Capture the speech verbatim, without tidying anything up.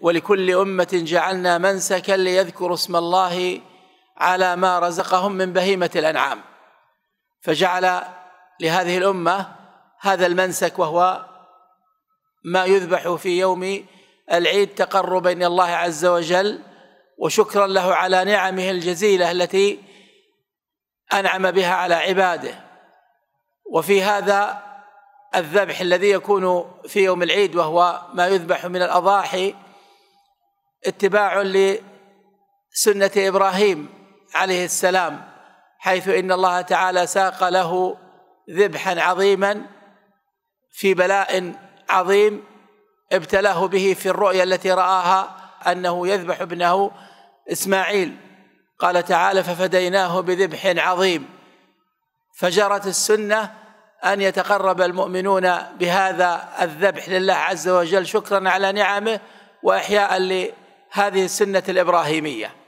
ولكل أمة جعلنا منسكا ليذكروا اسم الله على ما رزقهم من بهيمة الأنعام، فجعل لهذه الأمة هذا المنسك وهو ما يذبح في يوم العيد تقربا إلى الله عز وجل وشكرا له على نعمه الجزيلة التي أنعم بها على عباده. وفي هذا الذبح الذي يكون في يوم العيد وهو ما يذبح من الأضاحي اتباع لسنة إبراهيم عليه السلام، حيث إن الله تعالى ساق له ذبحا عظيما في بلاء عظيم ابتلاه به في الرؤيا التي رآها أنه يذبح ابنه إسماعيل. قال تعالى: ففديناه بذبح عظيم. فجرت السنة أن يتقرب المؤمنون بهذا الذبح لله عز وجل شكرا على نعمه وإحياء لهذه السنة الإبراهيمية.